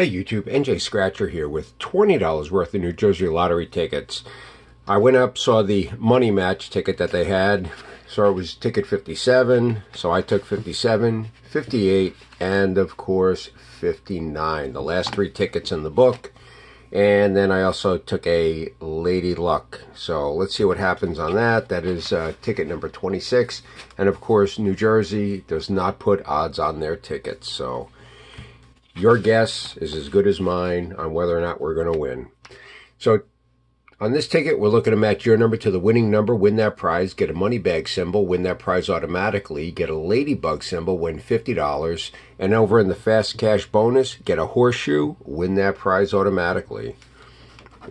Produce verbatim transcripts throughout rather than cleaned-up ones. Hey YouTube, N J Scratcher here with twenty dollars worth of New Jersey Lottery tickets. I went up, saw the money match ticket that they had, so it was ticket fifty-seven, so I took fifty-seven, fifty-eight, and of course fifty-nine, the last three tickets in the book. And then I also took a Lady Luck. So let's see what happens on that. That is uh, ticket number twenty-six. And of course, New Jersey does not put odds on their tickets, so your guess is as good as mine on whether or not we're going to win. So on this ticket, we're looking to match your number to the winning number, win that prize, get a money bag symbol, win that prize automatically, get a ladybug symbol, win fifty dollars, and over in the fast cash bonus, get a horseshoe, win that prize automatically.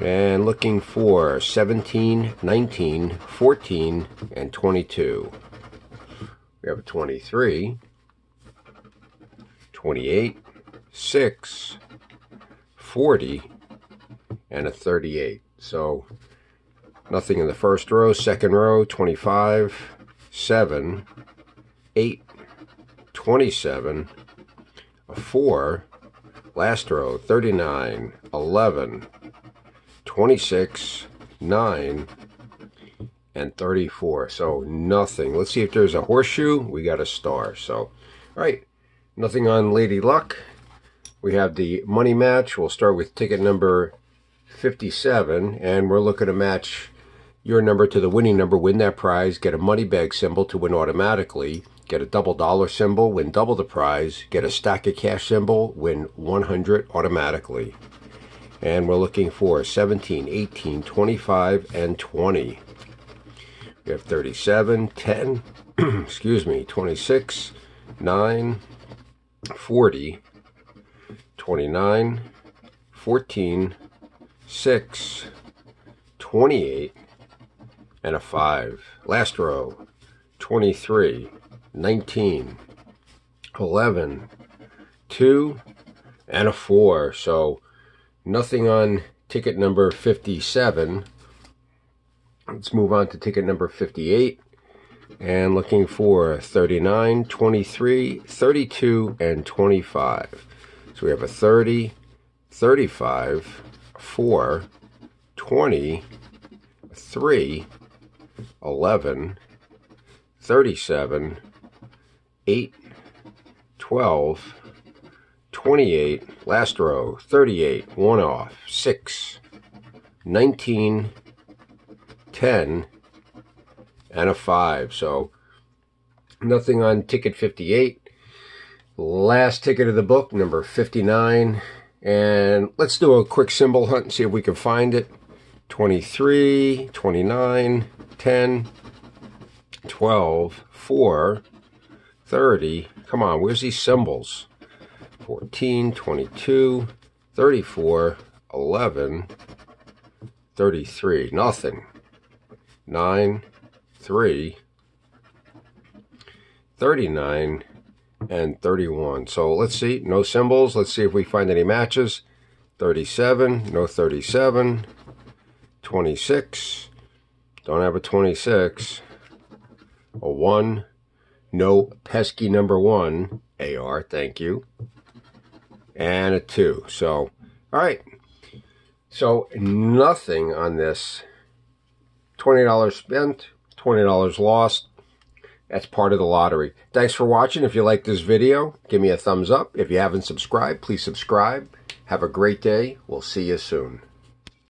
And looking for seventeen, nineteen, fourteen, and twenty-two. We have a twenty-three, twenty-eight, six, forty, and a thirty-eight. So nothing in the first row. Second row, twenty-five, seven, eight, twenty-seven, a four. Last row, thirty-nine, eleven, twenty-six, nine, and thirty-four. So nothing. Let's see if there's a horseshoe. We got a star. So all right, nothing on Lady Luck. We have the money match. We'll start with ticket number fifty-seven, and we're looking to match your number to the winning number, win that prize, get a money bag symbol to win automatically, get a double dollar symbol, win double the prize, get a stack of cash symbol, win one hundred automatically. And we're looking for seventeen, eighteen, twenty-five, and twenty. We have thirty-seven, ten, excuse me, twenty-six, nine, forty, twenty-nine, fourteen, six, twenty-eight, and a five. Last row, twenty-three, nineteen, eleven, two, and a four. So nothing on ticket number fifty-seven. Let's move on to ticket number fifty-eight. And looking for thirty-nine, twenty-three, thirty-two, and twenty-five. So we have a thirty, thirty-five, four, twenty, three, eleven, thirty-seven, eight, twelve, twenty-eight, last row, thirty-eight, one off, six, nineteen, ten, and a five. So nothing on ticket fifty-eight. Last ticket of the book, number fifty-nine, and let's do a quick symbol hunt and see if we can find it. twenty-three, twenty-nine, ten, twelve, four, thirty, come on, where's these symbols? fourteen, twenty-two, thirty-four, eleven, thirty-three, nothing. nine, three, thirty-nine, and thirty-one. So let's see, no symbols. Let's see if we find any matches. thirty-seven, no thirty-seven. twenty-six, don't have a twenty-six. A one, no pesky number one, A R, thank you. And a two. So, all right. So nothing on this. twenty dollars spent, twenty dollars lost. That's part of the lottery. Thanks for watching. If you like this video, give me a thumbs up. If you haven't subscribed, please subscribe. Have a great day. We'll see you soon.